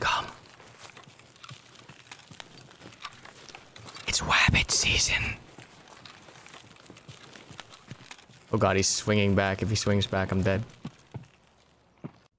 Tarkov. It's wabbit season. Oh god, he's swinging back. If he swings back, I'm dead.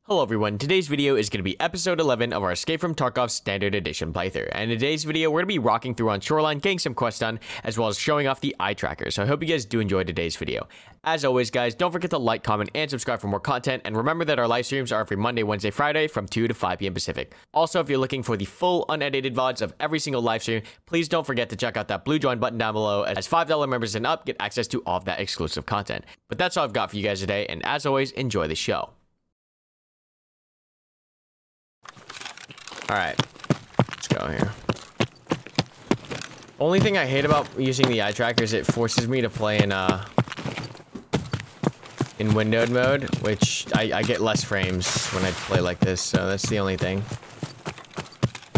Hello everyone, today's video is going to be episode 11 of our Escape from Tarkov Standard Edition playthrough, and in today's video we're going to be rocking through on Shoreline, getting some quests done, as well as showing off the eye tracker, so I hope you guys do enjoy today's video. As always guys, don't forget to like, comment, and subscribe for more content, and remember that our live streams are every Monday, Wednesday, Friday from 2 to 5 p.m. Pacific. Also, if you're looking for the full unedited VODs of every single live stream, please don't forget to check out that blue join button down below, as $5 members and up get access to all of that exclusive content. But that's all I've got for you guys today, and as always, enjoy the show. Alright, let's go here. Only thing I hate about using the eye tracker is it forces me to play in windowed mode, which I get less frames when I play like this, so that's the only thing.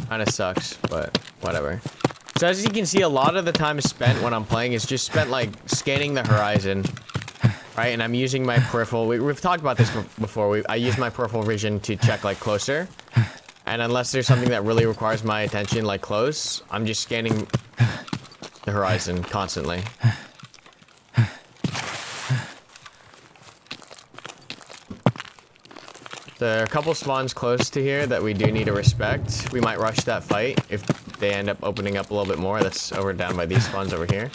Kinda sucks, but whatever. So as you can see, a lot of the time spent when I'm playing is just spent like scanning the horizon, right? And I'm using my peripheral, we've talked about this before, I use my peripheral vision to check like closer. And unless there's something that really requires my attention, like close, I'm just scanning the horizon constantly. There are a couple spawns close to here that we do need to respect. We might rush that fight if they end up opening up a little bit more. That's over down by these spawns over here.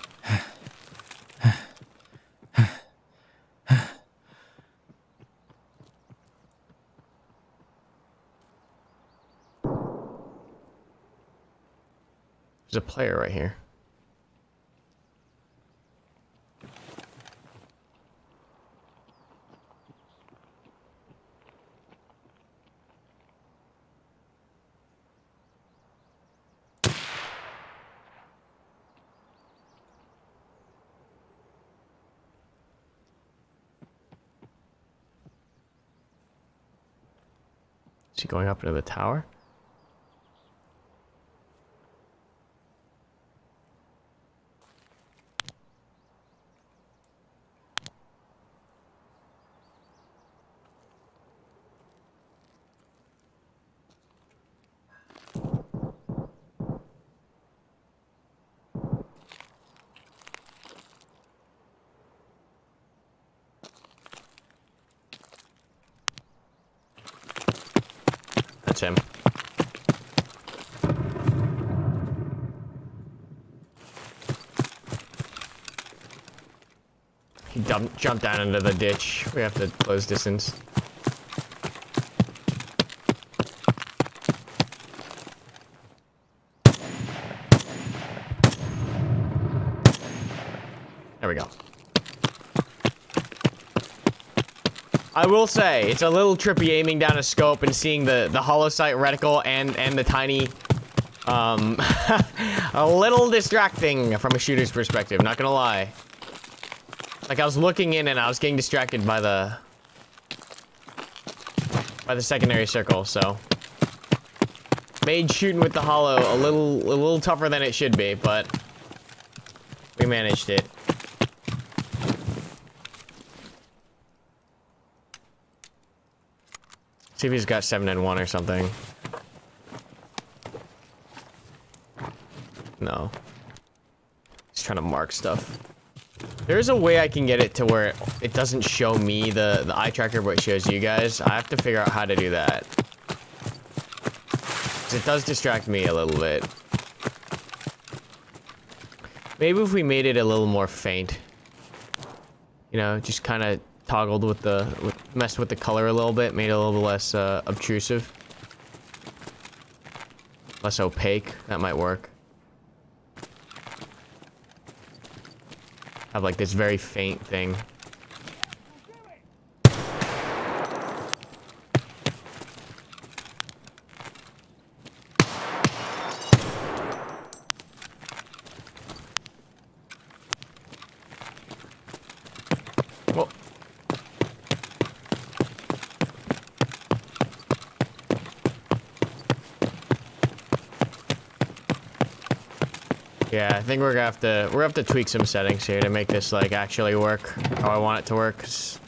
There's a player right here. Is he going up into the tower? Him. He jumped down into the ditch. We have to close distance. There we go. I will say, it's a little trippy aiming down a scope and seeing the hollow sight reticle and the tiny, a little distracting from a shooter's perspective, not gonna lie. Like, I was looking in and I was getting distracted by the secondary circle, so. Made shooting with the hollow a little tougher than it should be, but we managed it. See if he's got 7 and 1 or something. No. He's trying to mark stuff. There's a way I can get it to where it doesn't show me the eye tracker, but it shows you guys. I have to figure out how to do that. 'Cause it does distract me a little bit. Maybe if we made it a little more faint. You know, just kind of toggled with messed with the color a little bit, made it a little less obtrusive, less opaque. That might work. Have like this very faint thing. Yeah, I think we're gonna have to tweak some settings here to make this like actually work how I want it to work. It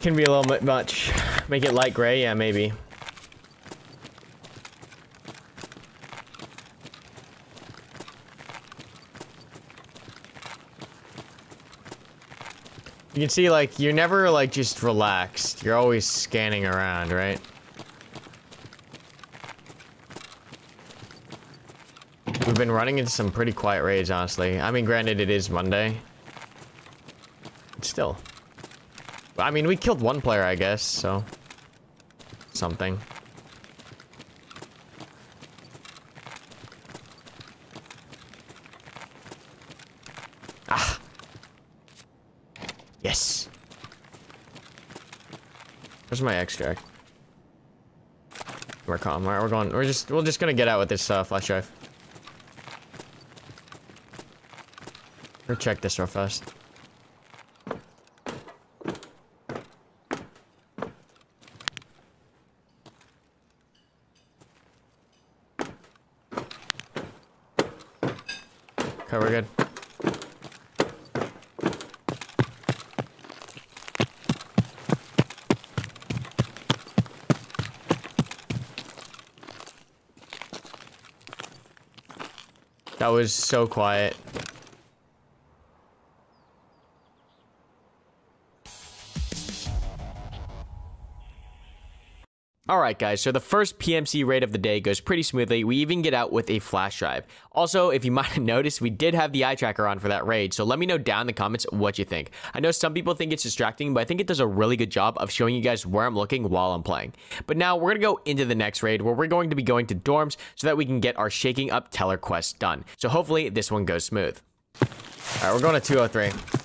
can be a little bit much. Make it light gray, yeah, maybe. You can see, like, you're never, like, just relaxed. You're always scanning around, right? We've been running into some pretty quiet raids, honestly. I mean, granted, it is Monday. But still. I mean, we killed one player, I guess, so... something. Ah! Yes! Where's my extract? We're calm. Alright, we're going. We're just gonna get out with this flash drive. We'll check this real fast. Okay, we're good. That was so quiet. Alright guys, so the first PMC raid of the day goes pretty smoothly. We even get out with a flash drive. Also, if you might have noticed, we did have the eye tracker on for that raid, so let me know down in the comments what you think. I know some people think it's distracting, but I think it does a really good job of showing you guys where I'm looking while I'm playing. But now, we're going to go into the next raid, where we're going to be going to dorms so that we can get our Shaking Up Teller quest done. So hopefully, this one goes smooth. Alright, we're going to 203.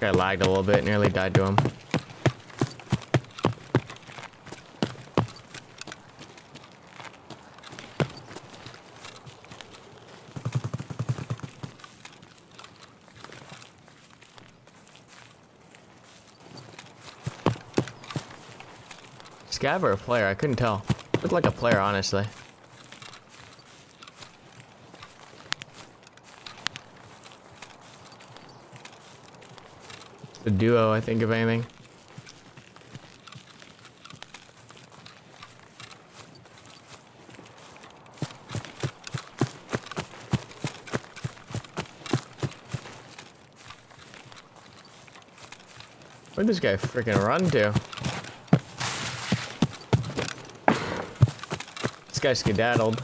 I lagged a little bit, nearly died to him. Scav or a player? I couldn't tell. Looked like a player, honestly. The duo, I think, of anything. Where'd this guy freaking run to? This guy skedaddled.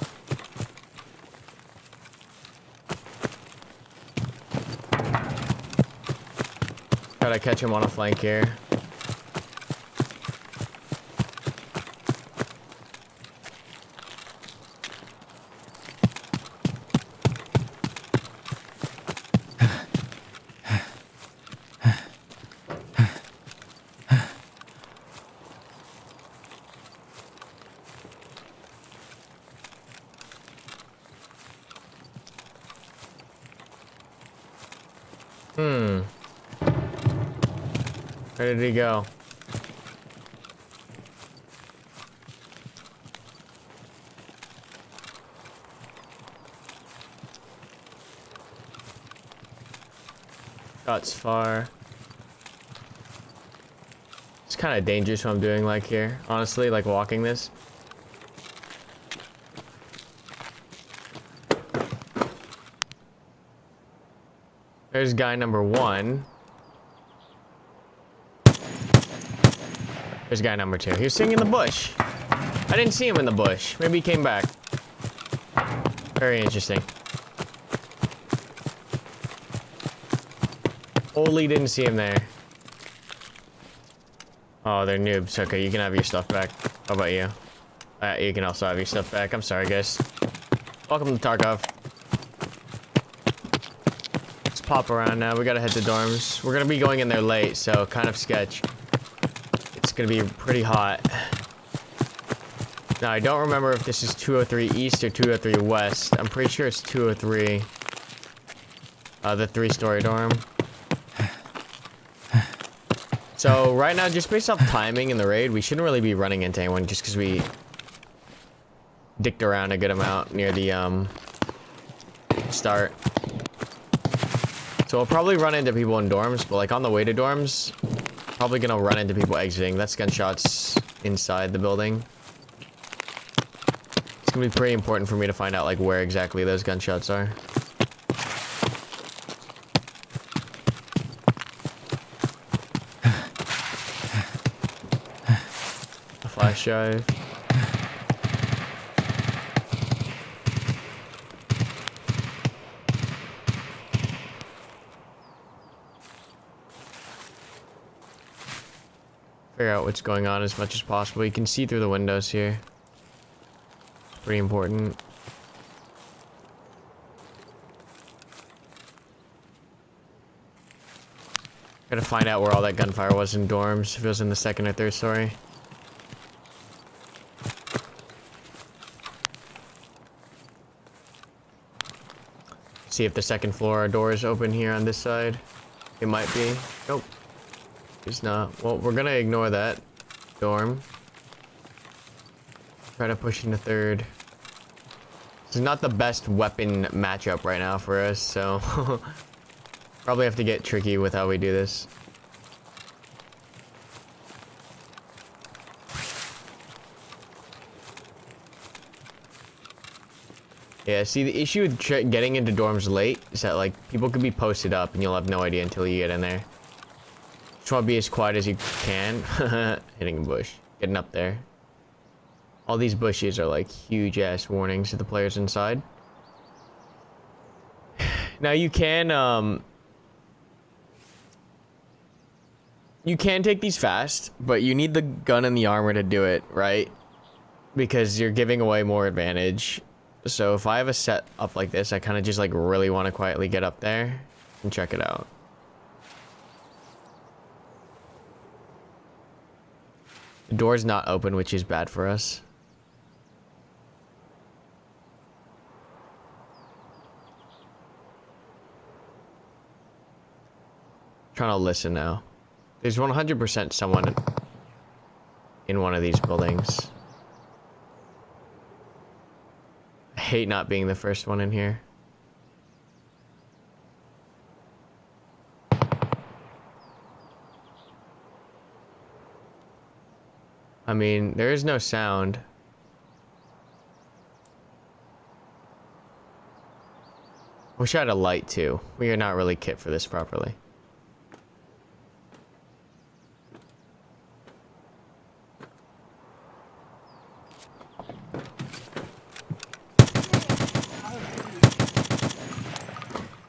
Gotta catch him on a flank here. Where did he go? Shots far. It's kind of dangerous what I'm doing, like, here. Honestly, like, walking this. There's guy number one. There's guy number two. He was sitting in the bush. I didn't see him in the bush. Maybe he came back. Very interesting. Only didn't see him there. Oh, they're noobs. Okay, you can have your stuff back. How about you? You can also have your stuff back. I'm sorry, guys. Welcome to Tarkov. Let's pop around now. We gotta head to dorms. We're gonna be going in there late, so kind of sketch. Gonna be pretty hot. Now, I don't remember if this is 203 East or 203 West. I'm pretty sure it's 203. The three-story dorm. So, right now, just based off timing in the raid, we shouldn't really be running into anyone just because we dicked around a good amount near the, start. So, we'll probably run into people in dorms, but, like, on the way to dorms, probably gonna run into people exiting. That's gunshots inside the building. It's gonna be pretty important for me to find out, like, where exactly those gunshots are. Drive. Figure out what's going on as much as possible. You can see through the windows here. Pretty important. Gotta find out where all that gunfire was in dorms, if it was in the second or third story. See if the second floor door is open here on this side. It might be. Nope. It's not. Well, we're gonna ignore that dorm. Try to push into third. This is not the best weapon matchup right now for us, so probably have to get tricky with how we do this. Yeah, see, the issue with getting into dorms late is that, like, people could be posted up and you'll have no idea until you get in there. Just want to be as quiet as you can. Hitting a bush. Getting up there. All these bushes are, like, huge-ass warnings to the players inside. Now, you can take these fast, but you need the gun and the armor to do it, right? Because you're giving away more advantage. So if I have a set up like this, I kind of just like really want to quietly get up there and check it out. The door's not open, which is bad for us. I'm trying to listen now. There's 100% someone in one of these buildings. Hate not being the first one in here. I mean, there is no sound. Wish I had a light too. We are not really kit for this properly.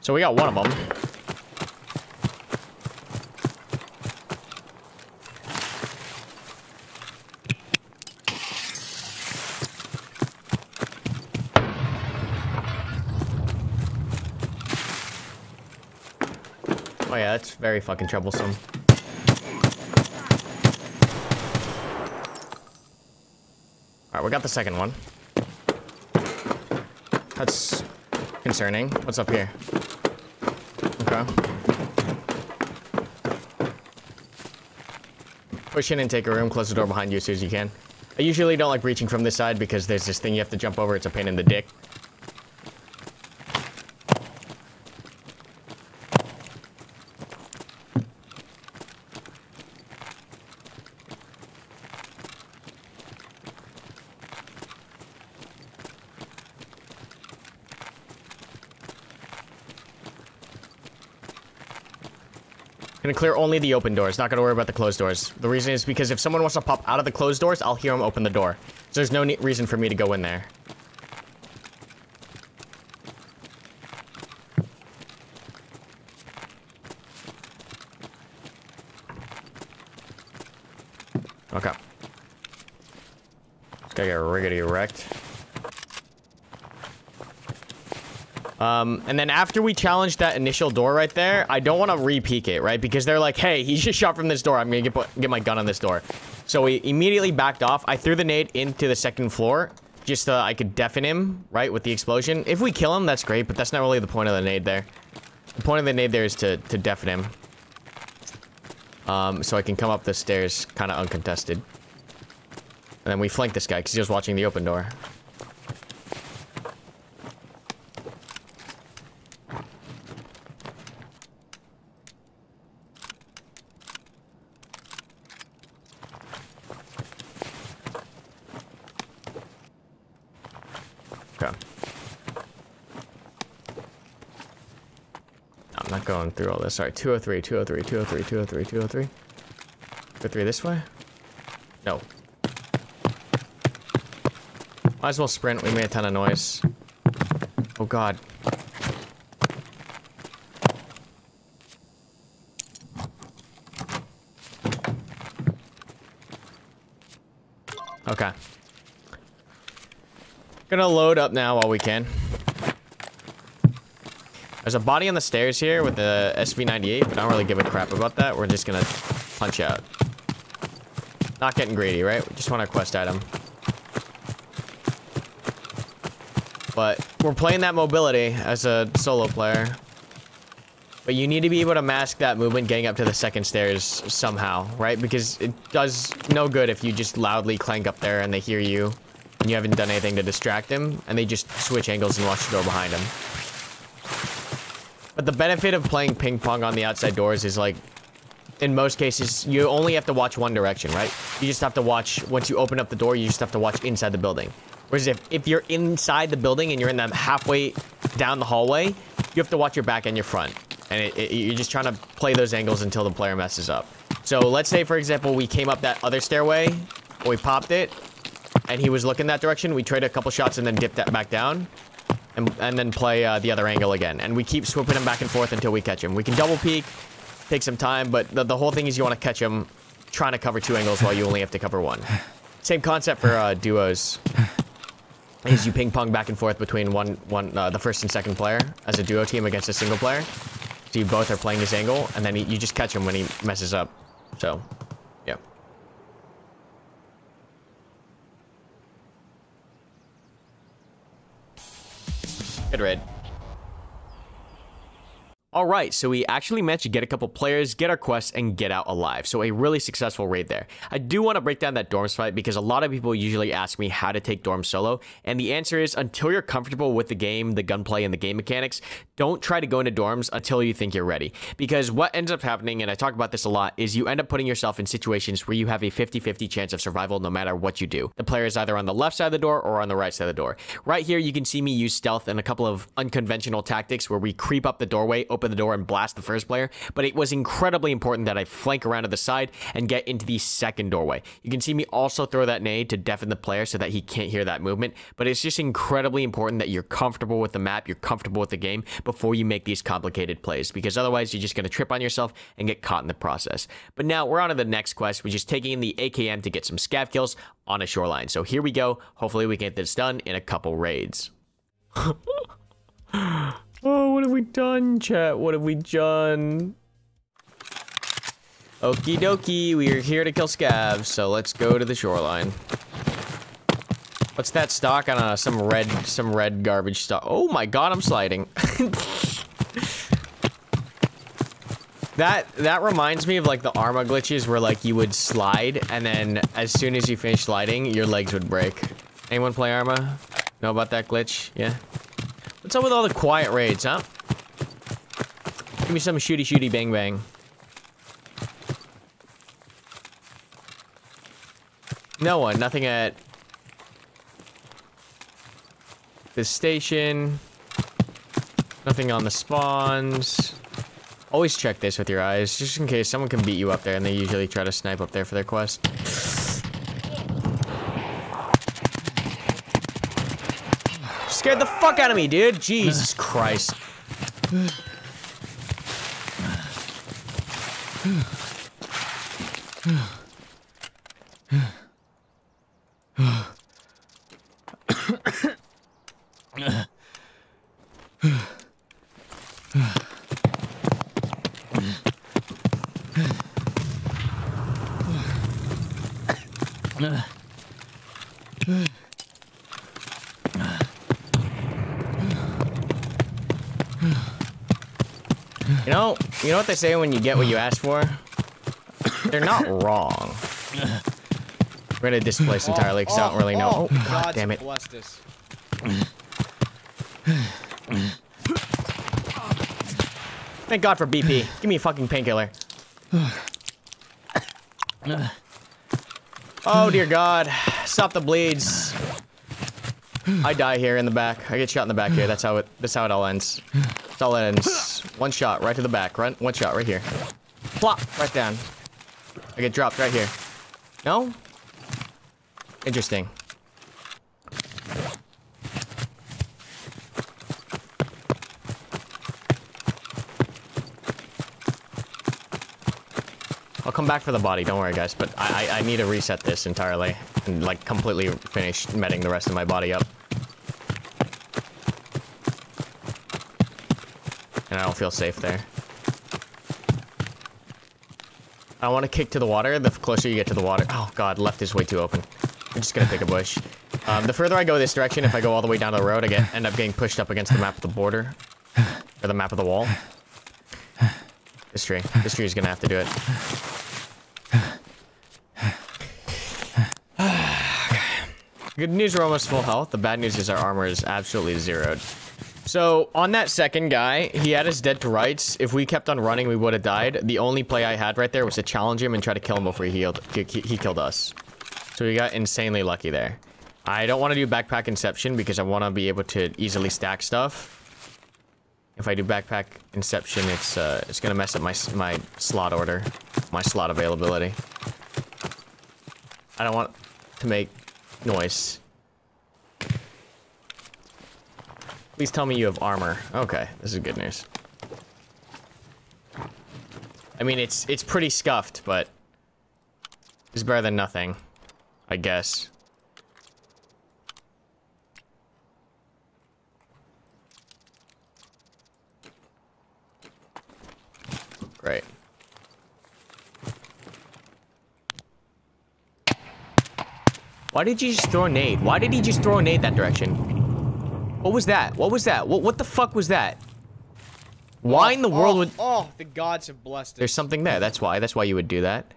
So we got one of them. Oh yeah, that's very fucking troublesome. Alright, we got the second one. That's concerning. What's up here? Push in and take a room, close the door behind you as soon as you can. I usually don't like reaching from this side because there's this thing you have to jump over, it's a pain in the dick. Gonna clear only the open doors, not gonna worry about the closed doors. The reason is because if someone wants to pop out of the closed doors, I'll hear them open the door. So there's no reason for me to go in there. Okay. This guy got riggedy wrecked. And then after we challenge that initial door right there, I don't want to re-peek it, right? Because they're like, hey, he just shot from this door. I'm going to get my gun on this door. So we immediately backed off. I threw the nade into the second floor just so I could deafen him, right, with the explosion. If we kill him, that's great, but that's not really the point of the nade there. The point of the nade there is to deafen him. So I can come up the stairs kind of uncontested. And then we flank this guy because he was watching the open door. Going through all this. All right, 203, 203, 203, 203, 203. 203 this way? No. Might as well sprint. We made a ton of noise. Oh, God. Okay. Gonna load up now while we can. There's a body on the stairs here with the SV-98, but I don't really give a crap about that. We're just gonna punch out. Not getting greedy, right? We just want our quest item. But we're playing that mobility as a solo player. But you need to be able to mask that movement getting up to the second stairs somehow, right? Because it does no good if you just loudly clank up there and they hear you and you haven't done anything to distract them and they just switch angles and watch the door behind them. But the benefit of playing ping pong on the outside doors is, like, in most cases, you only have to watch one direction, right? You just have to watch, once you open up the door, you just have to watch inside the building. Whereas if you're inside the building and you're in that halfway down the hallway, you have to watch your back and your front. And you're just trying to play those angles until the player messes up. So let's say, for example, we came up that other stairway, we popped it, and he was looking that direction. We traded a couple shots and then dipped that back down. And then play the other angle again. And we keep swooping him back and forth until we catch him. We can double peek, take some time, but the whole thing is you want to catch him trying to cover two angles while you only have to cover one. Same concept for duos. Is you ping pong back and forth between the first and second player as a duo team against a single player. So you both are playing this angle, and then you just catch him when he messes up. So, yeah. Good raid. Alright, so we actually managed to get a couple players, get our quests, and get out alive. So a really successful raid there. I do want to break down that dorms fight because a lot of people usually ask me how to take dorms solo. And the answer is, until you're comfortable with the game, the gunplay, and the game mechanics, don't try to go into dorms until you think you're ready. Because what ends up happening, and I talk about this a lot, is you end up putting yourself in situations where you have a 50-50 chance of survival no matter what you do. The player is either on the left side of the door or on the right side of the door. Right here, you can see me use stealth and a couple of unconventional tactics where we creep up the doorway, open the door and blast the first player, but it was incredibly important that I flank around to the side and get into the second doorway. You can see me also throw that nade to deafen the player so that he can't hear that movement, but it's just incredibly important that you're comfortable with the map, you're comfortable with the game before you make these complicated plays, because otherwise you're just going to trip on yourself and get caught in the process. But now we're on to the next quest, which is taking the AKM to get some scav kills on a shoreline. So here we go. Hopefully we get this done in a couple raids. Oh, what have we done, chat? What have we done? Okie dokie, we are here to kill scavs, so let's go to the shoreline. What's that stock? I don't know, some red garbage stock. Oh my god, I'm sliding. That reminds me of, like, the Arma glitches where, like, you would slide, and then as soon as you finish sliding, your legs would break. Anyone play Arma? Know about that glitch? Yeah? What's up with all the quiet raids, huh? Give me some shooty shooty bang bang. No one, nothing at this station. Nothing on the spawns. Always check this with your eyes, just in case someone can beat you up there, and they usually try to snipe up there for their quest. Scared the fuck out of me, dude. Jesus Christ. You know what they say when you get what you ask for? They're not wrong. We're gonna displace entirely because I don't really know. Oh, God damn it. Bless this. Thank God for BP. Give me a fucking painkiller. Oh, dear God. Stop the bleeds. I die here in the back. I get shot in the back here. That's how it all ends. That's all it ends. One shot right to the back. Run. One shot right here. Plop. Right down. I get dropped right here. No? Interesting. I'll come back for the body, don't worry guys, but I need to reset this entirely and like completely finish medding the rest of my body up. And I don't feel safe there. I want to kick to the water, the closer you get to the water. Oh god, left is way too open. I'm just gonna pick a bush. The further I go this direction, if I go all the way down to the road, I end up getting pushed up against the map of the border. Or the map of the wall. This tree. This tree is gonna have to do it. Good news, we're almost full health. The bad news is our armor is absolutely zeroed. So, on that second guy, he had us dead to rights. If we kept on running, we would have died. The only play I had right there was to challenge him and try to kill him before he healed. He killed us. So we got insanely lucky there. I don't want to do backpack inception because I want to be able to easily stack stuff. If I do backpack inception, it's going to mess up my slot order. My slot availability. I don't want to make noise. Please tell me you have armor. Okay, this is good news. I mean, it's pretty scuffed, but it's better than nothing, I guess. Great. Why did you just throw a nade? Why did he just throw a nade that direction? What was that? What was that? What the fuck was that? Why in the world would... Oh, the gods have blessed us. There's something there, that's why. That's why you would do that.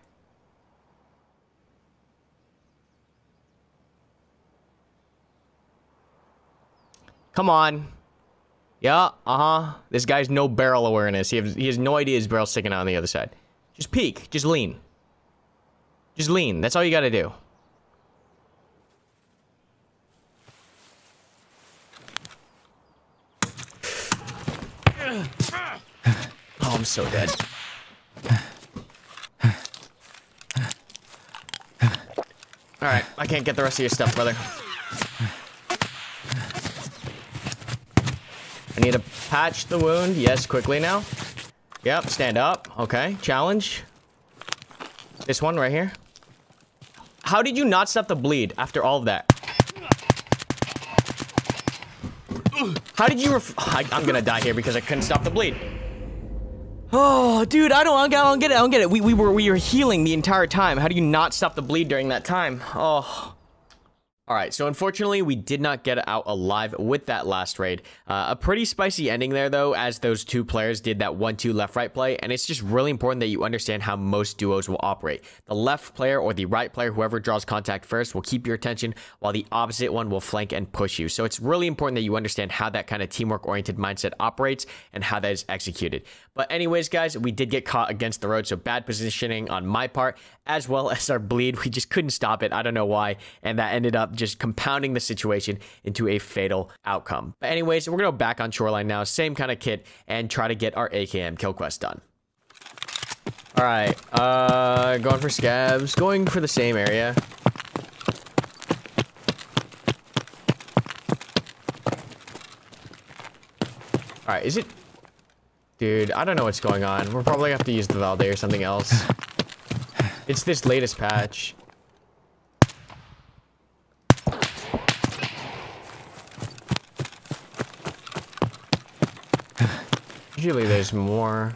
Come on. Yeah, uh-huh. This guy's no barrel awareness. He has no idea his barrel's sticking out on the other side. Just peek. Just lean. Just lean. That's all you gotta do. Oh, I'm so dead. Alright, I can't get the rest of your stuff, brother. I need to patch the wound. Yes, quickly now. Yep, stand up. Okay, challenge. This one right here. How did you not stop the bleed after all of that? How did you I'm gonna die here because I couldn't stop the bleed. Oh, dude, I don't get it. I don't get it. We were healing the entire time. How do you not stop the bleed during that time? Oh. All right, so unfortunately, we did not get out alive with that last raid. A pretty spicy ending there, though, as those two players did that 1-2 left-right play, and it's just really important that you understand how most duos will operate. The left player or the right player, whoever draws contact first, will keep your attention, while the opposite one will flank and push you. So it's really important that you understand how that kind of teamwork-oriented mindset operates and how that is executed. But anyways, guys, we did get caught against the road, so bad positioning on my part, as well as our bleed. We just couldn't stop it. I don't know why, and that ended up just compounding the situation into a fatal outcome. But anyways, we're gonna go back on Shoreline now, same kind of kit, and try to get our AKM kill quest done. All right, going for scavs, going for the same area. All right, is it? Dude, I don't know what's going on. We're probably gonna have to use the Valde or something else. It's this latest patch. Usually there's more.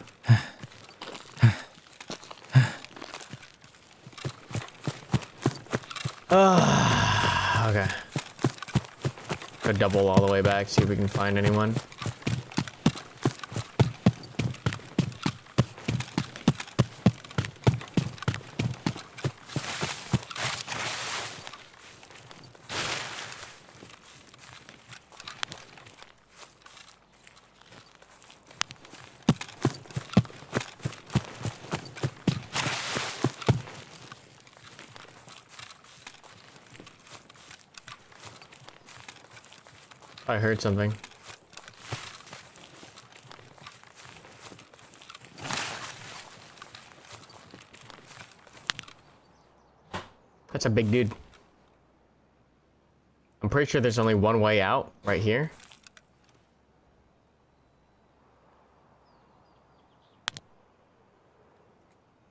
Okay. Go double all the way back, see if we can find anyone. I heard something. That's a big dude. I'm pretty sure there's only one way out right here.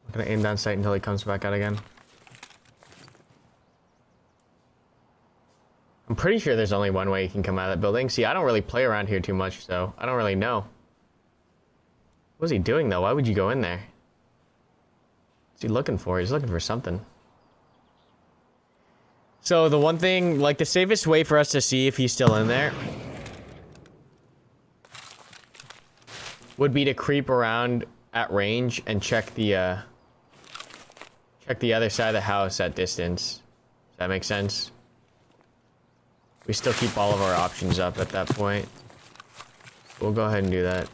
I'm gonna aim down sight until he comes back out again. I'm pretty sure there's only one way you can come out of that building. See, I don't really play around here too much, so I don't really know. What was he doing, though? Why would you go in there? What's he looking for? He's looking for something. So the one thing, like the safest way for us to see if he's still in there would be to creep around at range and check the other side of the house at distance. Does that make sense? We still keep all of our options up at that point. We'll go ahead and do that.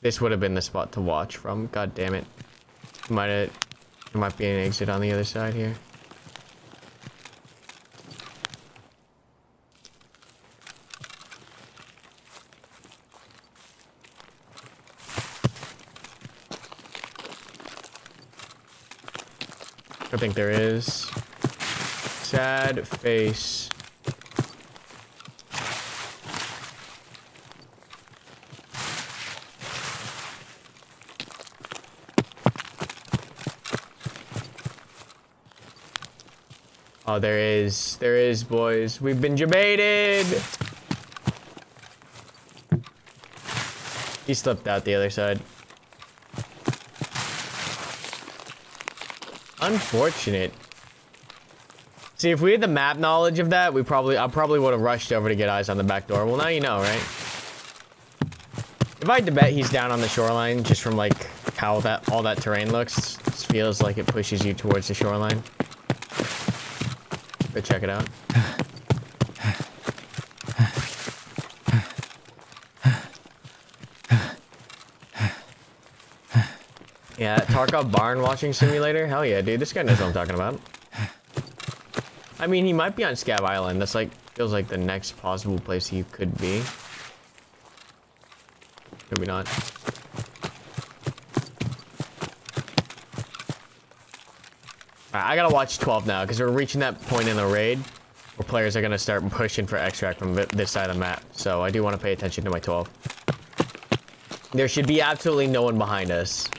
This would have been the spot to watch from. God damn it. There might be an exit on the other side here. I think there is. Sad face. Oh, there is. There is, boys. We've been jebaited. He slipped out the other side. Unfortunate. See, if we had the map knowledge of that, I probably would have rushed over to get eyes on the back door. Well, now you know, right? If I had to bet he's down on the shoreline, just from like how that all that terrain looks, it feels like it pushes you towards the shoreline. But check it out. Yeah, Tarkov barn watching simulator. Hell yeah, dude. This guy knows what I'm talking about. I mean, he might be on Scav Island. That's like, feels like the next possible place he could be. Maybe not. Alright, I gotta watch 12 now, because we're reaching that point in the raid where players are gonna start pushing for extract from this side of the map. So I do want to pay attention to my 12. There should be absolutely no one behind us.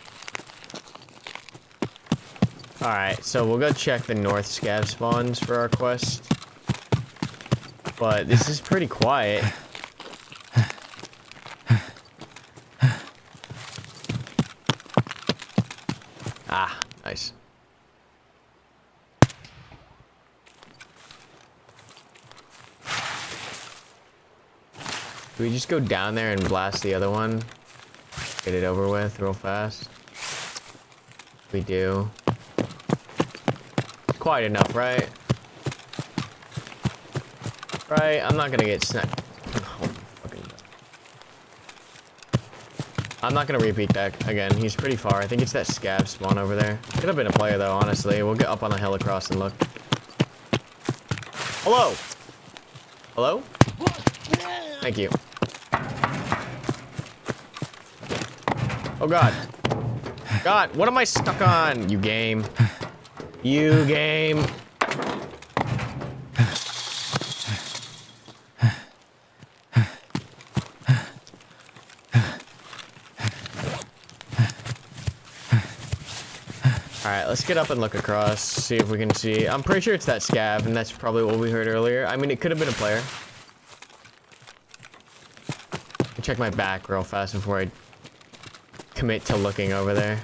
Alright, so we'll go check the north scav spawns for our quest. But this is pretty quiet. Ah, nice. Do we just go down there and blast the other one? Get it over with real fast. We do. Quiet enough, right? Right? I'm not gonna get sniped. Oh, fucking God. I'm not gonna repeat that again. He's pretty far. I think it's that scab spawn over there. Could have been a player though, honestly. We'll get up on the hill across and look. Hello! Hello? Thank you. Oh God. God, what am I stuck on? You game. You game. Alright, let's get up and look across, see if we can see. I'm pretty sure it's that scab, and that's probably what we heard earlier. I mean, it could have been a player. I'll check my back real fast before I commit to looking over there.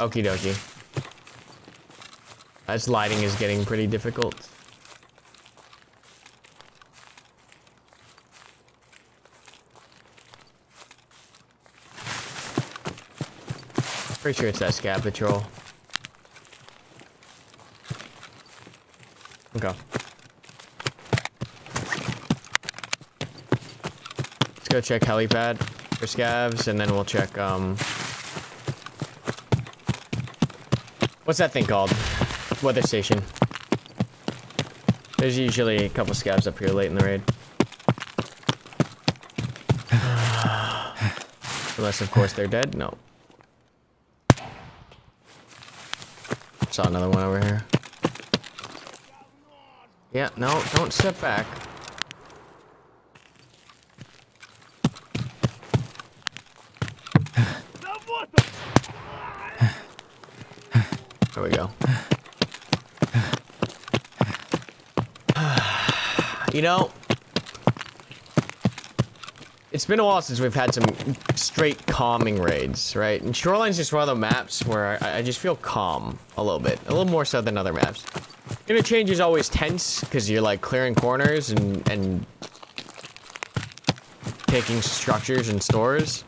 Okie dokie. That's lighting is getting pretty difficult. Pretty sure it's that scav patrol. Okay. Let's go check helipad for scavs, and then we'll check, what's that thing called? Weather station. There's usually a couple scavs up here late in the raid. Unless, of course, they're dead? No. Saw another one over here. Yeah, no, don't step back. There we go. You know, it's been a while since we've had some straight calming raids, right? And Shoreline's just one of the maps where I just feel calm a little bit. A little more so than other maps. Interchange is always tense, because you're like clearing corners and taking structures and stores.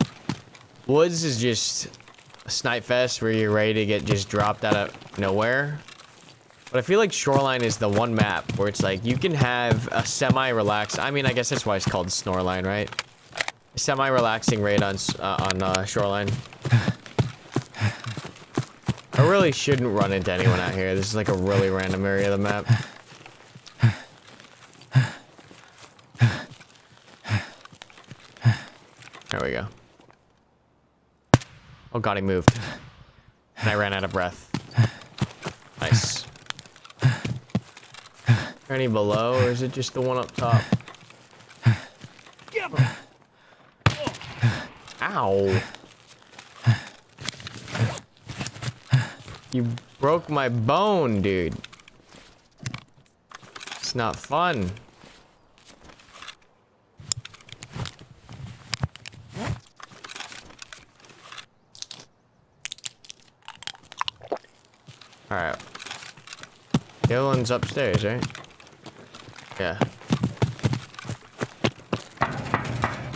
Woods is just a snipe fest where you're ready to get just dropped out of nowhere. But I feel like Shoreline is the one map where it's like, you can have a semi-relaxed... I mean, I guess that's why it's called Snoreline, right? A semi-relaxing raid on Shoreline. I really shouldn't run into anyone out here. This is like a really random area of the map. There we go. Oh god, he moved. And I ran out of breath. Nice. Is there any below, or is it just the one up top? Ow. You broke my bone, dude. It's not fun. Alright. The other one's upstairs, right? Yeah.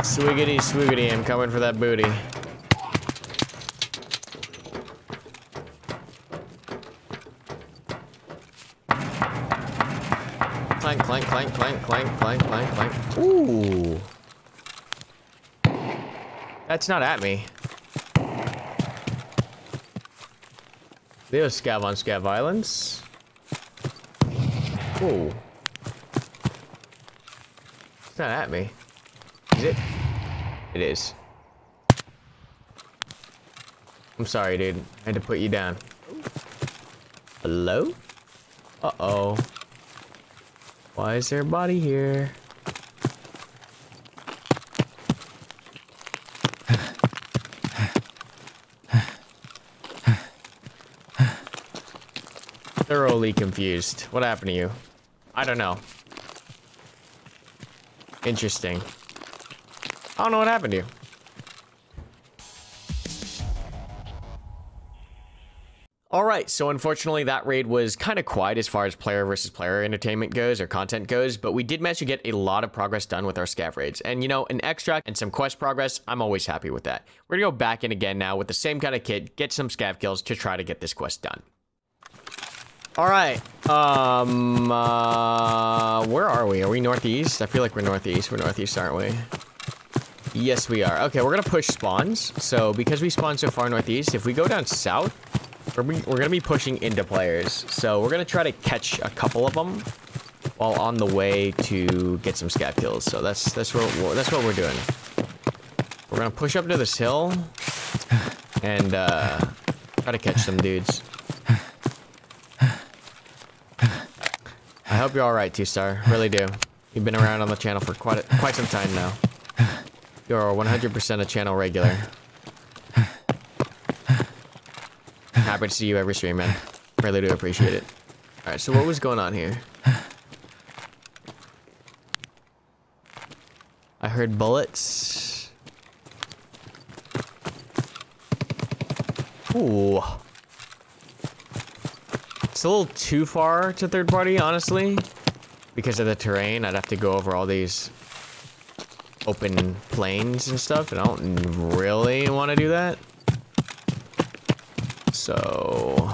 Swiggity, swiggity, I'm coming for that booty. Clank, clank, clank, clank, clank, clank, clank, clank. Ooh. That's not at me. There's scav on Scav Islands. Ooh. It's not at me. Is it? It is. I'm sorry, dude. I had to put you down. Hello? Uh-oh. Why is there a body here? Thoroughly confused. What happened to you? I don't know. Interesting. I don't know what happened to you. Alright, so unfortunately that raid was kind of quiet as far as player versus player entertainment goes, or content goes, but we did manage to get a lot of progress done with our scav raids. And you know, an extract and some quest progress, I'm always happy with that. We're gonna go back in again now with the same kind of kit, get some scav kills to try to get this quest done. Alright, where are we? Are we northeast? I feel like we're northeast. We're northeast, aren't we? Yes, we are. Okay, we're gonna push spawns. So, because we spawn so far northeast, if we go down south, we're gonna be pushing into players, so we're gonna try to catch a couple of them while on the way to get some scav kills. So that's what we're doing. We're gonna push up to this hill and try to catch some dudes. I hope you're all right, T-Star. Really do. You've been around on the channel for quite some time now. You're 100% a channel regular. Happy to see you every stream, man. Really do appreciate it. Alright, so what was going on here? I heard bullets. Ooh. It's a little too far to third party, honestly, because of the terrain. I'd have to go over all these open plains and stuff, and I don't really want to do that. So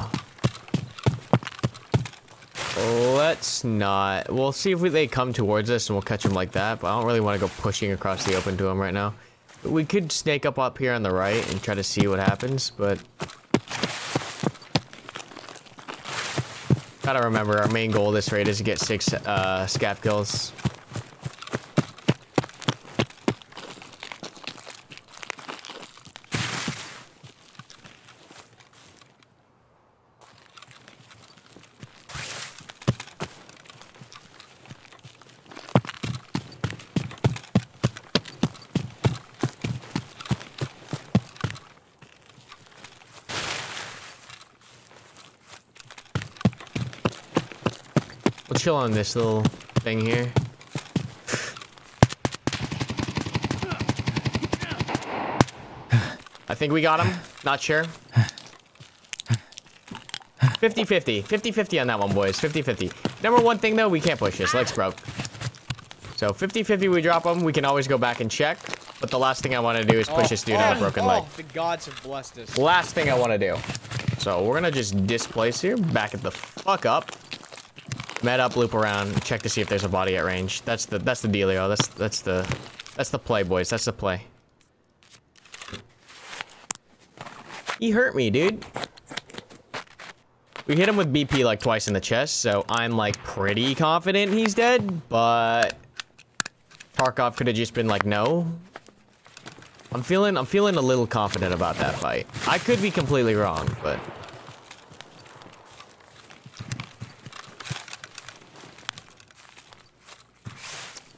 let's not. We'll see if they come towards us, and we'll catch them like that. But I don't really want to go pushing across the open to them right now. We could snake up here on the right and try to see what happens, but gotta remember our main goal this raid is to get 6 scav kills. Chill on this little thing here. I think we got him. Not sure. 50-50. 50-50 on that one, boys. 50-50. Number one thing, though, we can't push this. Legs broke. So 50-50 we drop him. We can always go back and check. But the last thing I want to do is push this dude on a broken leg. The gods have blessed us. Last thing I want to do. So we're going to just displace here. Back it the fuck up. Med up, loop around, check to see if there's a body at range. That's the dealio. That's the play, boys. That's the play. He hurt me, dude. We hit him with BP like twice in the chest, so I'm like pretty confident he's dead, but Tarkov could have just been like, no. I'm feeling a little confident about that fight. I could be completely wrong, but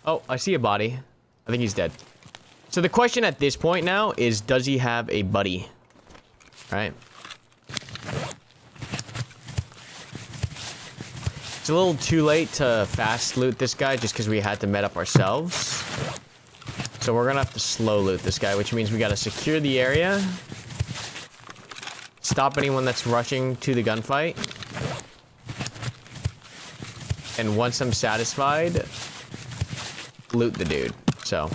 oh, I see a body. I think he's dead. So the question at this point now is, does he have a buddy? All right. It's a little too late to fast loot this guy just because we had to med up ourselves. So we're going to have to slow loot this guy, which means we got to secure the area. Stop anyone that's rushing to the gunfight. And once I'm satisfied, loot the dude. So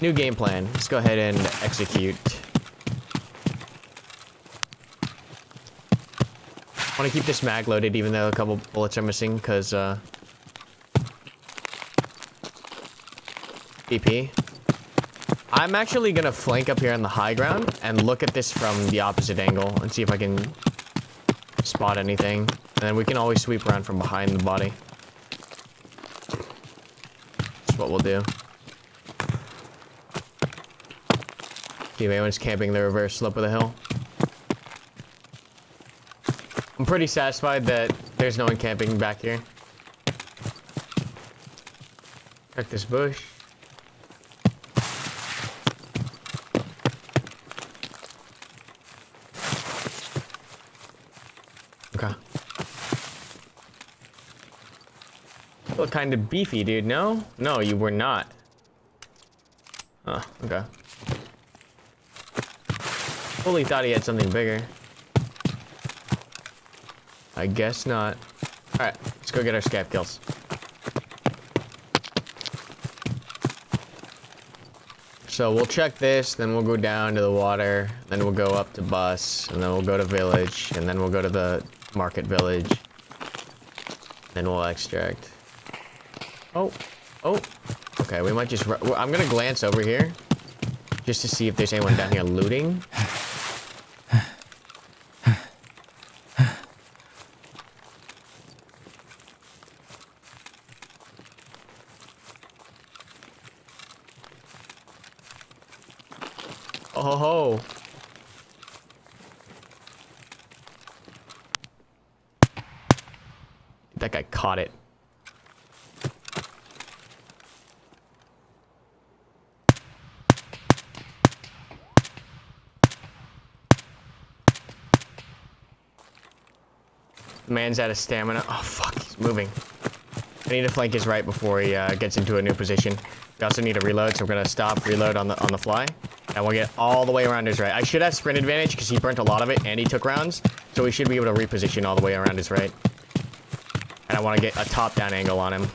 new game plan. Let's go ahead and execute. Want to keep this mag loaded even though a couple bullets are missing because BP. I'm actually gonna flank up here on the high ground and look at this from the opposite angle and see if I can spot anything, and then we can always sweep around from behind the body. What we'll do. See if anyone's camping the reverse slope of the hill. I'm pretty satisfied that there's no one camping back here. Check this bush. Okay. Look kind of beefy, dude. No? No, you were not. Oh, okay. Fully thought he had something bigger. I guess not. Alright, let's go get our scav kills. So we'll check this, then we'll go down to the water, then we'll go up to bus, and then we'll go to village, and then we'll go to the market village. Then we'll extract. Oh, okay, we might just, I'm gonna glance over here just to see if there's anyone down here looting. Oh ho ho. That guy caught it. Man's out of stamina. Oh, fuck. He's moving. I need to flank his right before he gets into a new position. We also need to reload, so we're going to stop, reload on the fly. And we'll get all the way around his right. I should have sprint advantage because he burnt a lot of it and he took rounds. So we should be able to reposition all the way around his right. And I want to get a top-down angle on him.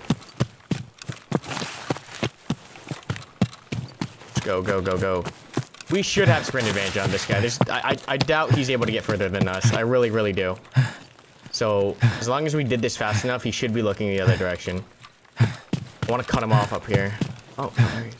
Go, go, go, go. We should have sprint advantage on this guy. I doubt he's able to get further than us. I really, really do. So as long as we did this fast enough, he should be looking the other direction. I want to cut him off up here. Oh, there he is.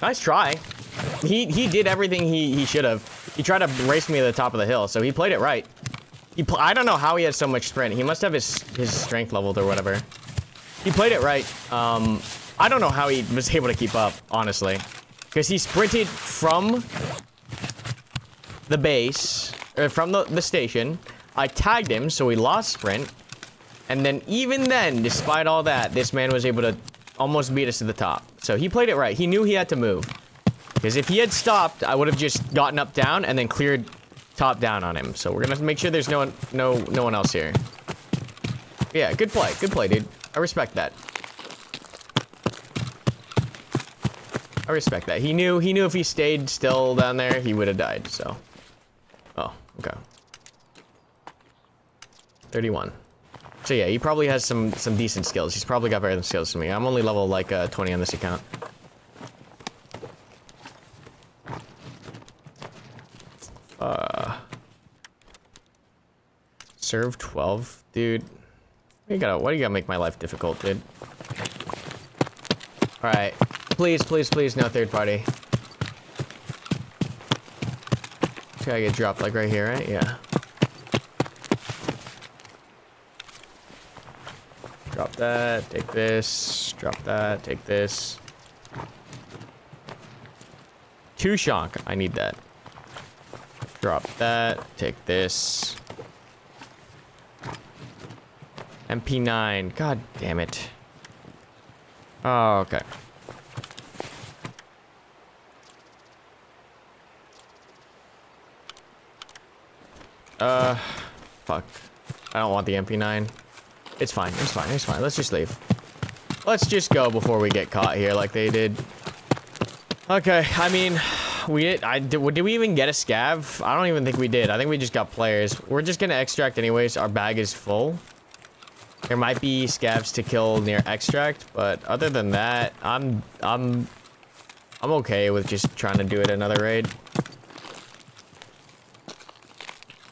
Nice try. He did everything he should have. He tried to race me to the top of the hill, so he played it right. I don't know how he had so much sprint. He must have his strength leveled or whatever. He played it right. I don't know how he was able to keep up, honestly. Because he sprinted from the base, or from the station. I tagged him, so he lost sprint. And then even then, despite all that, this man was able to almost beat us to the top. So he played it right. He knew he had to move. Because if he had stopped, I would have just gotten up down and then cleared top down on him. So we're going to make sure there's no one else here. Yeah, good play. Good play, dude. I respect that. I respect that. He knew if he stayed still down there, he would have died, so. Oh, okay. 31. So yeah, he probably has some decent skills. He's probably got better than skills than me. I'm only level like 20 on this account. Serve 12, dude. Why do you gotta make my life difficult, dude? All right, please, please, please, no third party. Okay, I get dropped like right here, right? Yeah. Drop that, take this, drop that, take this. 2 shock, I need that. Drop that, take this. MP9, god damn it. Oh, okay. Fuck. I don't want the MP9. It's fine, it's fine, it's fine. Let's just leave. Let's just go before we get caught here like they did. Okay, I mean, did we even get a scav? I don't even think we did. I think we just got players. We're just gonna extract anyways. Our bag is full. There might be scavs to kill near extract, but other than that, I'm okay with just trying to do it another raid.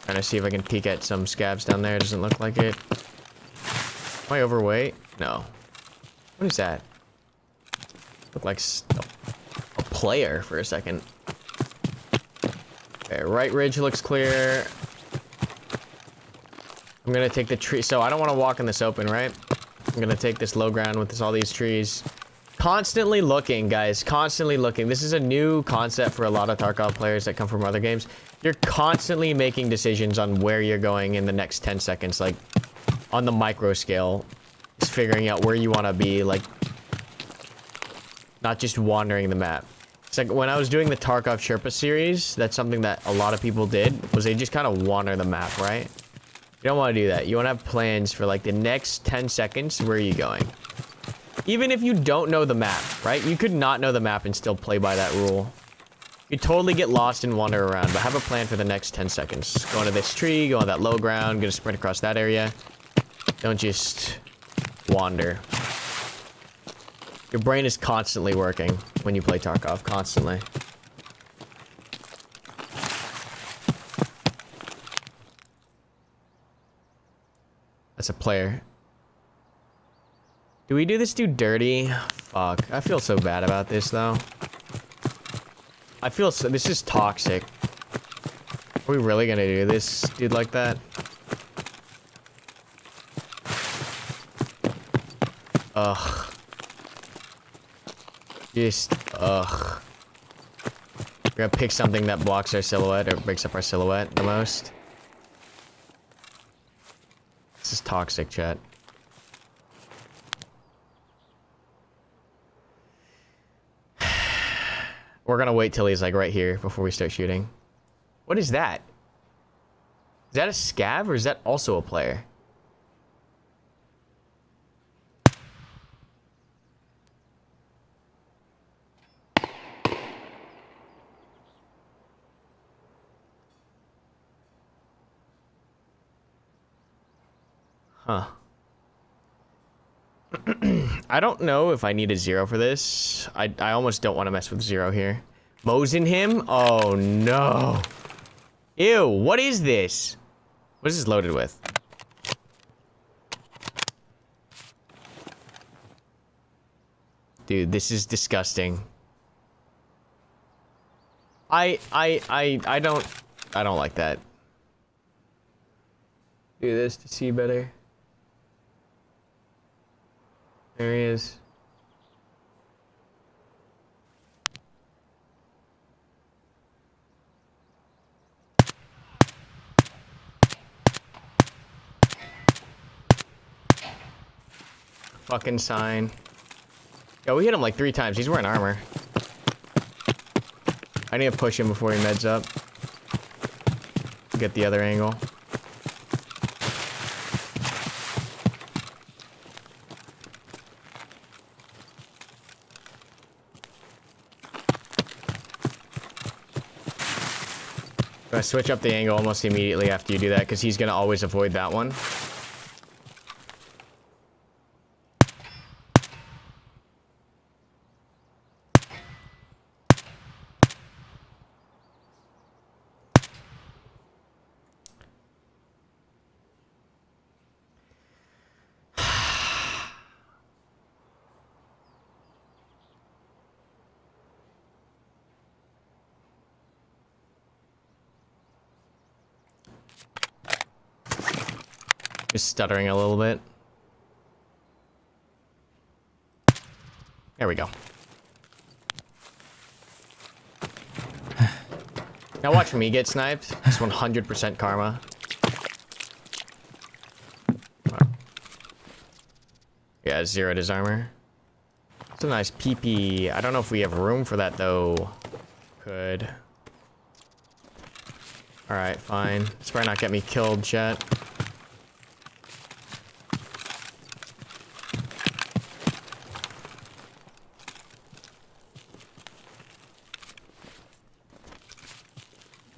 Trying to see if I can peek at some scavs down there. It doesn't look like it. Am I overweight? No. What is that? Look like a player for a second. Okay, right ridge looks clear. I'm gonna take the tree, so I don't want to walk in this open, right? I'm gonna take this low ground with all these trees. Constantly looking, guys, constantly looking. This is a new concept for a lot of Tarkov players that come from other games. You're constantly making decisions on where you're going in the next 10 seconds, like on the micro scale, just figuring out where you want to be, like not just wandering the map. It's like when I was doing the Tarkov Sherpa series, that's something that a lot of people did, was they just kind of wander the map, right? You don't want to do that. You want to have plans for like the next 10 seconds. Where are you going? Even if you don't know the map, right? You could not know the map and still play by that rule. You totally get lost and wander around, but have a plan for the next 10 seconds. Go into this tree, go on that low ground, gonna sprint across that area. Don't just wander. Your brain is constantly working when you play Tarkov, constantly. That's a player. Do we do this dude dirty? Fuck. I feel so bad about this, though. I feel so... This is toxic. Are we really gonna do this dude like that? Ugh. Just... ugh. We're gonna pick something that blocks our silhouette or breaks up our silhouette the most. This is toxic, chat. We're gonna wait till he's like right here before we start shooting. What is that? Is that a scav or is that also a player? Huh. I don't know if I need a zero for this. I almost don't want to mess with zero here. Mo's in him? Oh no. Ew, what is this? What is this loaded with? Dude, this is disgusting. I don't like that. Do this to see better. There he is. Fucking sign. Yo, we hit him like 3 times. He's wearing armor. I need to push him before he meds up. Get the other angle. I switch up the angle almost immediately after you do that because he's gonna always avoid that one. Just stuttering a little bit. There we go. Now watch me get sniped. It's 100% karma. Yeah, zeroed his armor. It's a nice PP. I don't know if we have room for that though. Could. Alright, fine. It's probably not get me killed yet.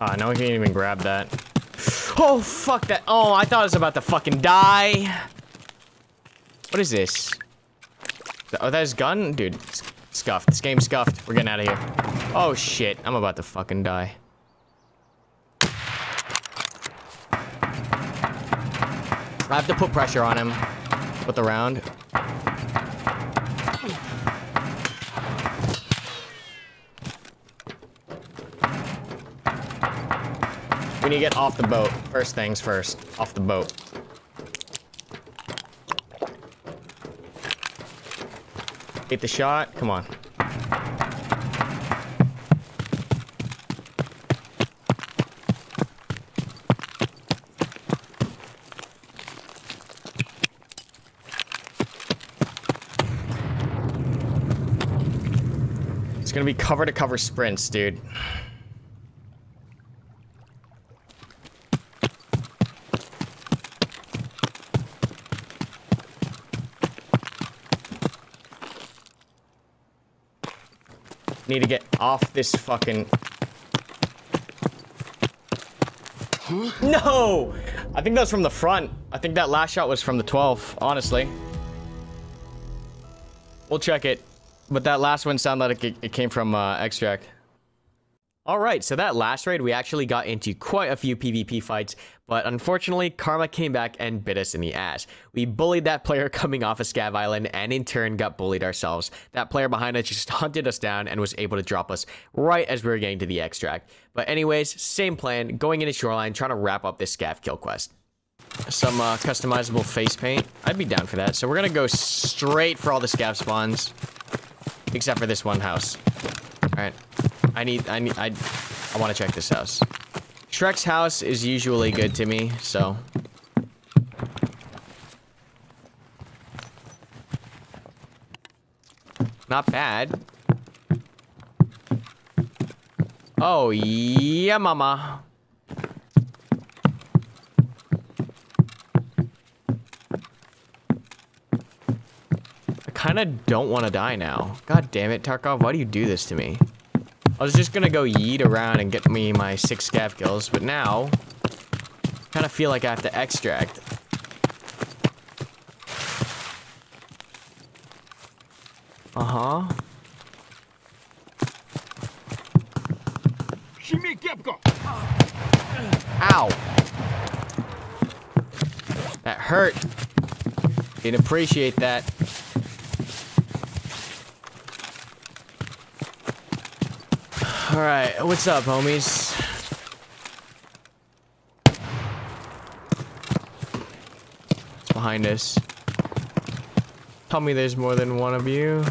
Ah, no one can even grab that. Oh, fuck that. Oh, I thought I was about to fucking die. What is this? Oh, that is gun? Dude, it's scuffed. This game's scuffed. We're getting out of here. Oh, shit. I'm about to fucking die. I have to put pressure on him with the round. We need to get off the boat. First things first. Off the boat. Get the shot. Come on. It's gonna be cover to cover sprints, dude. Need to get off this fucking... No! I think that was from the front. I think that last shot was from the 12, honestly. We'll check it. But that last one sounded like it came from extract. Alright, so that last raid, we actually got into quite a few PvP fights, but unfortunately, karma came back and bit us in the ass. We bullied that player coming off of Scav Island, and in turn got bullied ourselves. That player behind us just hunted us down and was able to drop us right as we were getting to the extract. But anyways, same plan, going into Shoreline, trying to wrap up this scav kill quest. Some customizable face paint, I'd be down for that. So we're gonna go straight for all the scav spawns, except for this one house. Alright. I want to check this house. Shrek's house is usually good to me, so. Not bad. Oh, yeah, mama. kind of don't want to die now. God damn it, Tarkov, why do you do this to me? I was just gonna go yeet around and get me my 6 scav kills, but now I kind of feel like I have to extract. Uh-huh. Ow. That hurt. Didn't appreciate that. Alright, what's up, homies? It's behind us. Tell me there's more than one of you.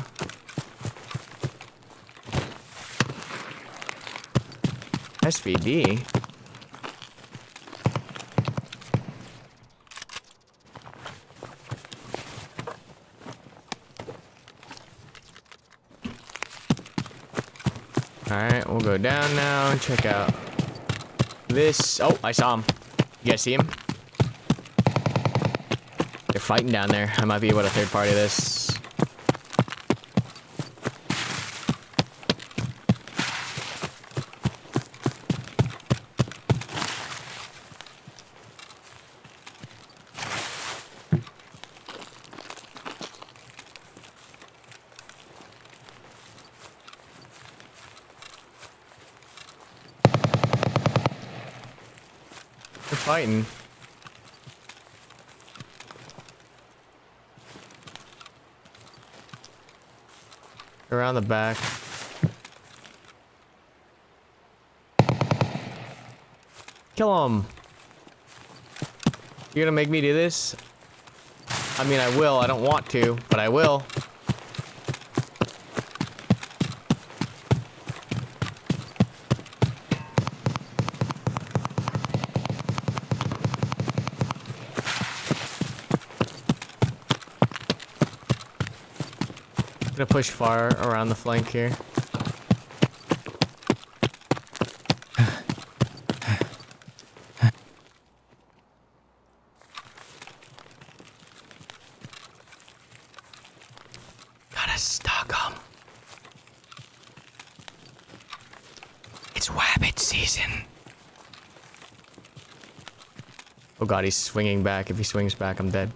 SVD. Alright, we'll go down now and check out this. Oh, I saw him. You guys see him? They're fighting down there. I might be able to third party this. Fighting. Around the back. Kill him. You're gonna make me do this? I mean, I will. I don't want to, but I will. Gonna push far around the flank here. Gotta stalk 'em. It's wabbit season. Oh god, he's swinging back. If he swings back, I'm dead.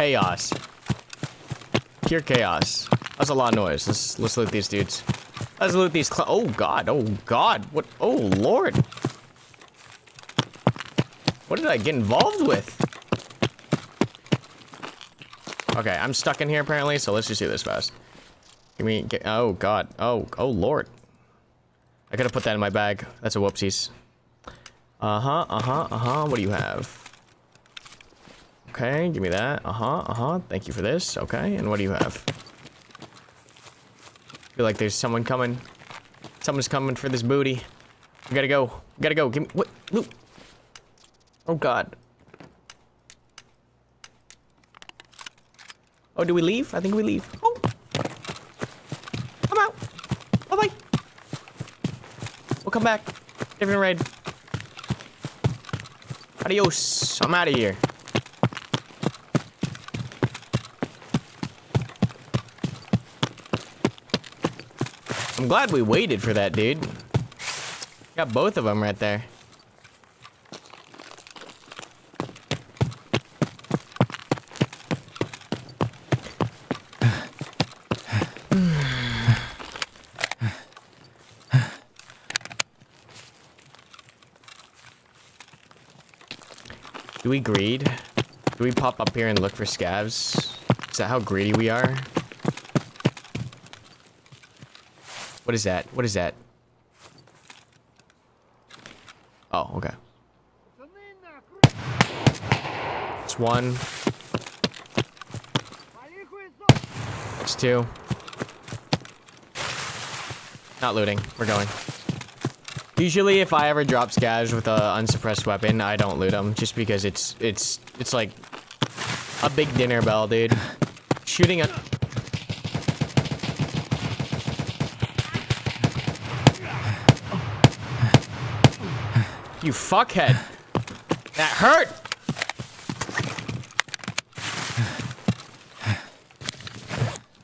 Chaos. Pure chaos. That's a lot of noise. Let's loot these dudes. Let's loot these oh god, oh god. What? Oh lord. What did I get involved with? Okay, I'm stuck in here apparently, so let's just do this fast. Give me oh god. Oh lord. I could have put that in my bag. That's a whoopsies. What do you have? Okay, give me that. Thank you for this. Okay, and what do you have? I feel like there's someone coming. Someone's coming for this booty. We gotta go. We gotta go. Give me what? Loot. Oh god. Oh, do we leave? I think we leave. Oh. I'm out. Bye bye. We'll come back. Different raid. Adios. I'm out of here. I'm glad we waited for that, dude. Got both of them right there. Do we greed? Do we pop up here and look for scavs? Is that how greedy we are? What is that? What is that? Oh, okay. It's one. It's two. Not looting. We're going. Usually, if I ever drop scavs with a unsuppressed weapon, I don't loot them just because it's like a big dinner bell, dude. shooting at... You fuckhead. That hurt!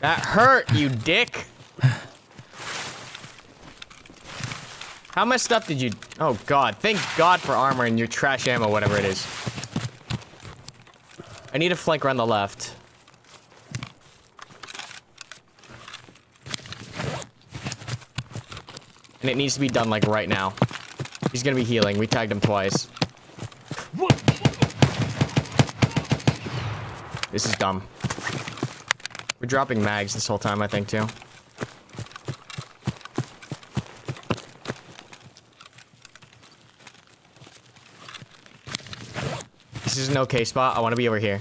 That hurt, you dick! How much stuff did you... Oh god, thank god for armor and your trash ammo, whatever it is. I need a flank around the left. And it needs to be done, like, right now. He's gonna be healing, we tagged him twice. This is dumb. We're dropping mags this whole time, I think, too. This is an okay spot. I want to be over here.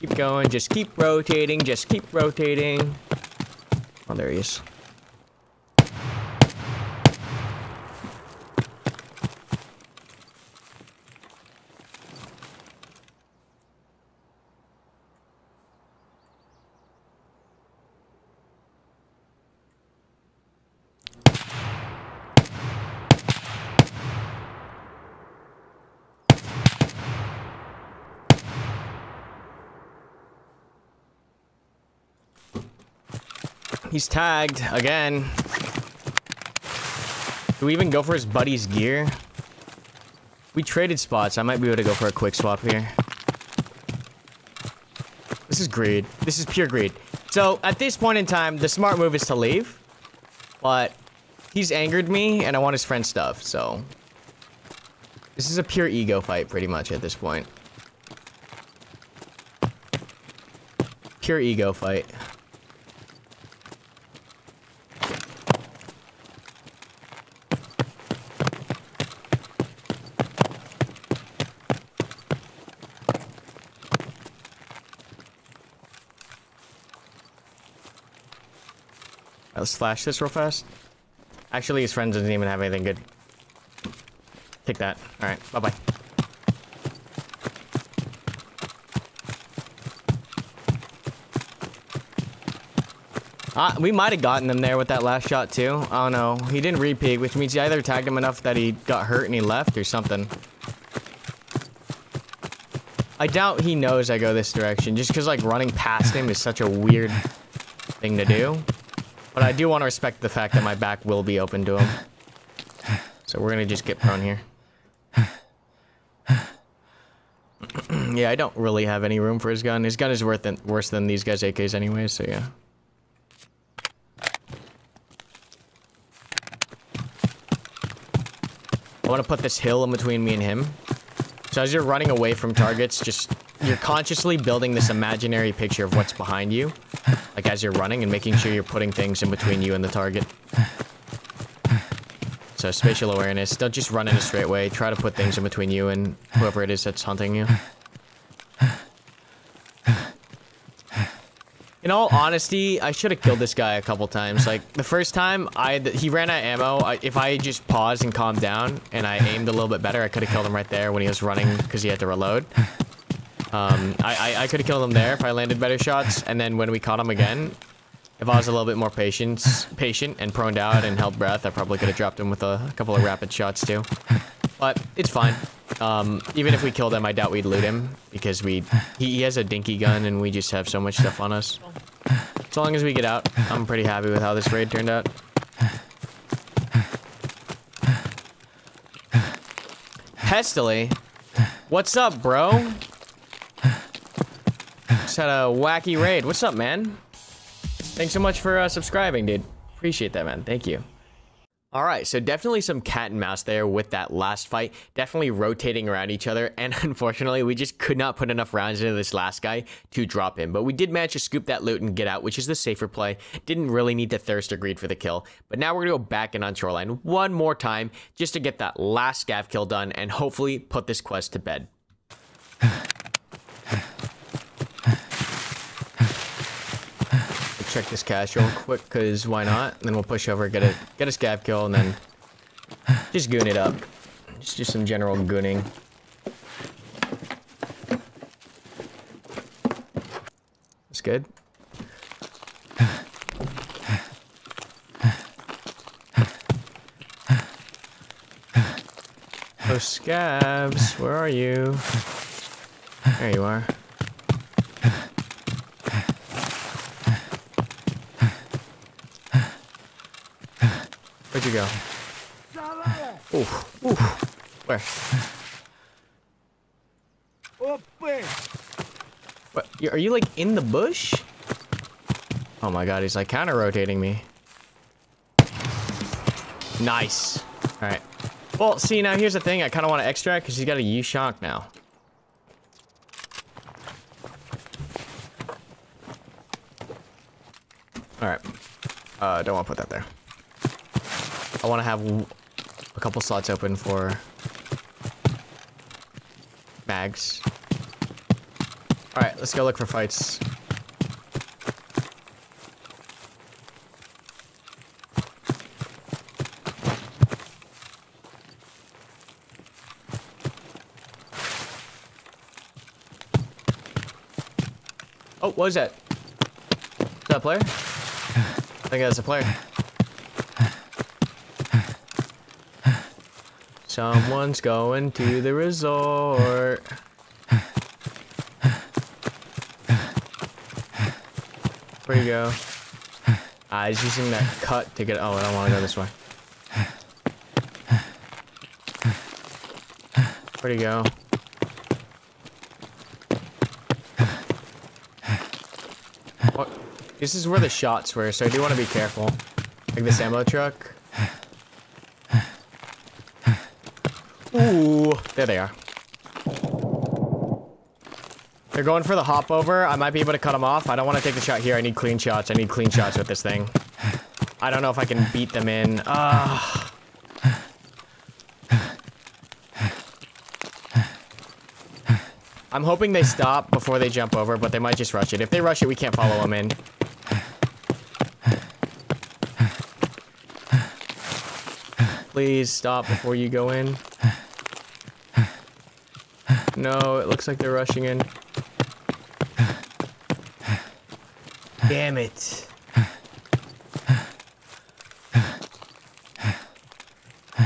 Keep going. Just keep rotating. Just keep rotating. Oh, there he is. He's tagged again. Do we even go for his buddy's gear? We traded spots. I might be able to go for a quick swap here. This is greed. This is pure greed. So at this point in time, the smart move is to leave. But he's angered me and I want his friend stuff. So this is a pure ego fight pretty much at this point. Pure ego fight. Let's flash this real fast. Actually, his friend doesn't even have anything good. Take that. Alright, bye-bye. We might have gotten him there with that last shot, too. Oh, no. He didn't re-peek, which means he either tagged him enough that he got hurt and he left or something. I doubt he knows I go this direction, just because, like, running past him is such a weird thing to do. But I do want to respect the fact that my back will be open to him. So we're gonna just get prone here. Yeah, I don't really have any room for his gun. His gun is worse than these guys' AKs anyways, so yeah. I want to put this hill in between me and him. So as you're running away from targets, just... You're consciously building this imaginary picture of what's behind you. Like, as you're running and making sure you're putting things in between you and the target. So, spatial awareness. Don't just run in a straight way. Try to put things in between you and whoever it is that's hunting you. In all honesty, I should have killed this guy a couple times. Like, the first time, he ran out of ammo. If I just paused and calmed down and I aimed a little bit better, I could have killed him right there when he was running because he had to reload. I could have killed him there if I landed better shots, and then when we caught him again, if I was a little bit more patient and proned out and held breath, I probably could have dropped him with a couple of rapid shots too. But it's fine. Even if we killed him, I doubt we'd loot him because he has a dinky gun and we just have so much stuff on us. As long as we get out, I'm pretty happy with how this raid turned out. Hestily, what's up, bro? Had a wacky raid. What's up, man? Thanks so much for subscribing, dude. Appreciate that, man. Thank you. All right, so definitely some cat and mouse there with that last fight. Definitely rotating around each other, and unfortunately, we just could not put enough rounds into this last guy to drop him. But we did manage to scoop that loot and get out, which is the safer play. Didn't really need to thirst or greed for the kill. But now we're gonna go back in on Shoreline one more time just to get that last scav kill done and hopefully put this quest to bed. check this cache real quick, because why not? And then we'll push over, get a scav kill, and then just goon it up. Just some general gooning. That's good. Oh, scabs, where are you? There you are. Where'd you go? Oof, oof. Where? What? Are you like in the bush? Oh my god, he's like counter-rotating me. Nice. Alright. Well, see, now here's the thing. I kind of want to extract because he's got a U-Shock now. Alright. Don't want to put that there. I want to have a couple slots open for mags. Alright, let's go look for fights. Oh, what was that? Is that a player? I think that's a player. Someone's going to the resort. Where you go? Ah, he's using that cut to get. Oh, I don't want to go this way. Where you go? What? This is where the shots were, so I do want to be careful. Like this ammo truck. Ooh, there they are. They're going for the hop over. I might be able to cut them off. I don't want to take the shot here. I need clean shots. I need clean shots with this thing. I don't know if I can beat them in. I'm hoping they stop before they jump over, but they might just rush it. If they rush it, we can't follow them in. Please stop before you go in. No, it looks like they're rushing in. Damn it.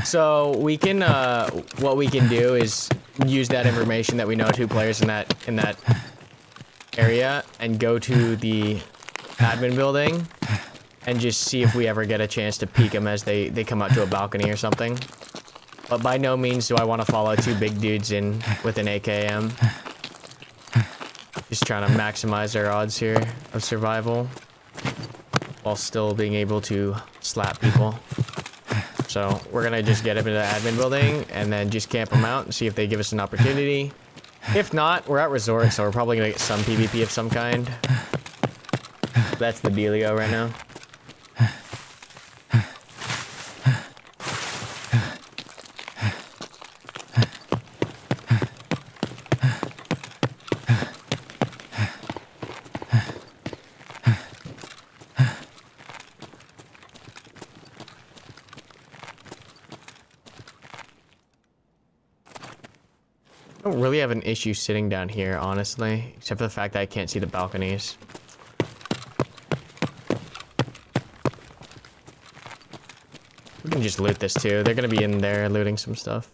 So we can, what we can do is use that information that we know 2 players in that area and go to the admin building and just see if we ever get a chance to peek them as they come out to a balcony or something. But by no means do I want to follow 2 big dudes in with an AKM. Just trying to maximize our odds here of survival while still being able to slap people. So we're going to just get up into the admin building and then just camp them out and see if they give us an opportunity. If not, we're at resort, so we're probably going to get some PvP of some kind. That's the dealio right now. Really have an issue sitting down here, honestly, except for the fact that I can't see the balconies. We can just loot this too. They're gonna be in there looting some stuff.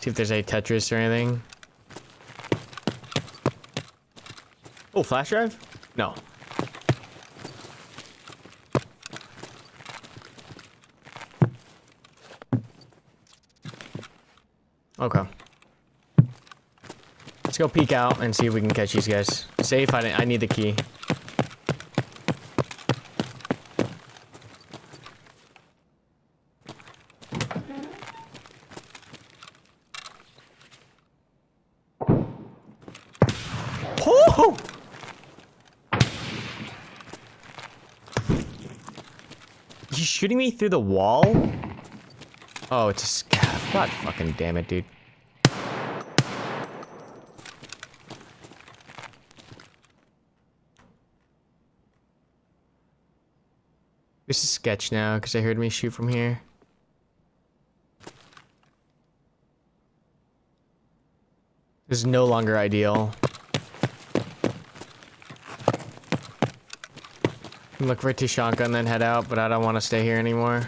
See if there's any Tetris or anything. Oh, flash drive? No. Okay. Let's go peek out and see if we can catch these guys. Safe, I need the key. Oh! He's shooting me through the wall? Oh, it's a scav. God fucking damn it, dude. There's a sketch now because they heard me shoot from here. This is no longer ideal. Look for two shotgun, then head out, but I don't want to stay here anymore.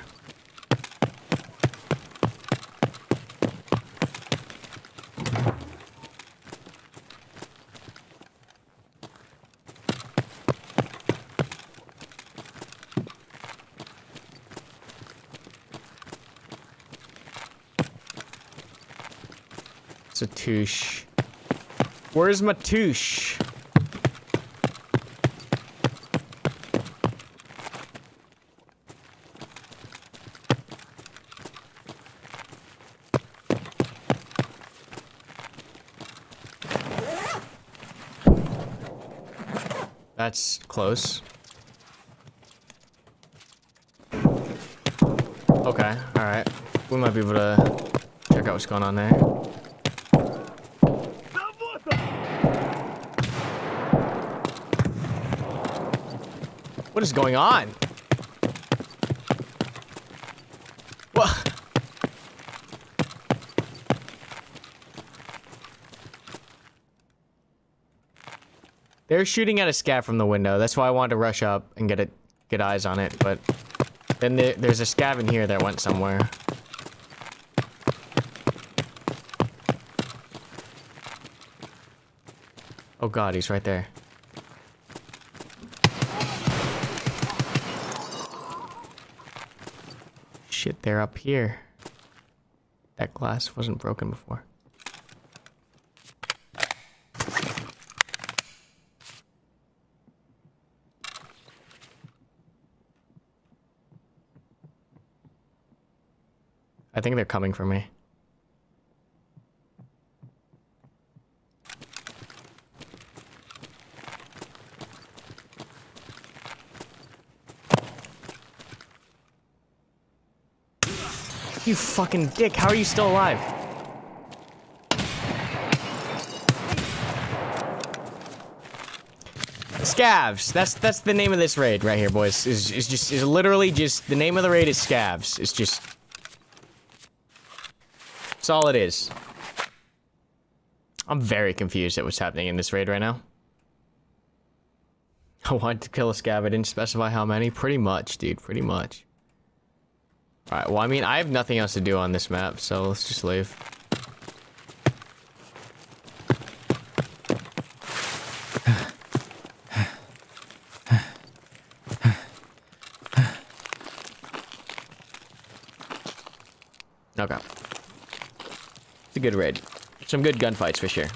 It's a touche. Where's my touche? That's close. Okay, alright. We might be able to check out what's going on there. What is going on? What? They're shooting at a scav from the window. That's why I wanted to rush up and get eyes on it. But then there's a scav in here that went somewhere. Oh god, he's right there. Shit, they're up here. That glass wasn't broken before. I think they're coming for me. You fucking dick, how are you still alive? Scavs, that's the name of this raid right here, boys. Is literally just the name of the raid is Scavs. It's just that's all it is. I'm very confused at what's happening in this raid right now. I wanted to kill a scav. I didn't specify how many. Pretty much, dude. Pretty much. Alright, well, I mean, I have nothing else to do on this map, so let's just leave. Okay. It's a good raid. Some good gunfights for sure.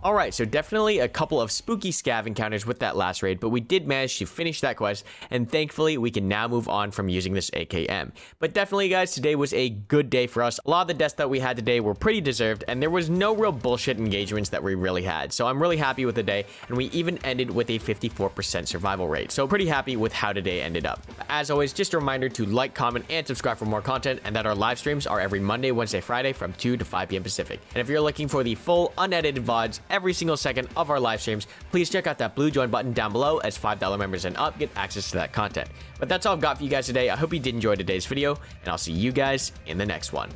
Alright, so definitely a couple of spooky scav encounters with that last raid, but we did manage to finish that quest, and thankfully we can now move on from using this AKM. But definitely guys, today was a good day for us. A lot of the deaths that we had today were pretty deserved, and there was no real bullshit engagements that we really had. So I'm really happy with the day, and we even ended with a 54% survival rate. So pretty happy with how today ended up. As always, just a reminder to like, comment, and subscribe for more content, and that our live streams are every Monday, Wednesday, Friday from 2 to 5 p.m. Pacific. And if you're looking for the full, unedited VODs, every single second of our live streams, please check out that blue join button down below. As $5 members and up get access to that content. But that's all I've got for you guys today. I hope you did enjoy today's video, and I'll see you guys in the next one.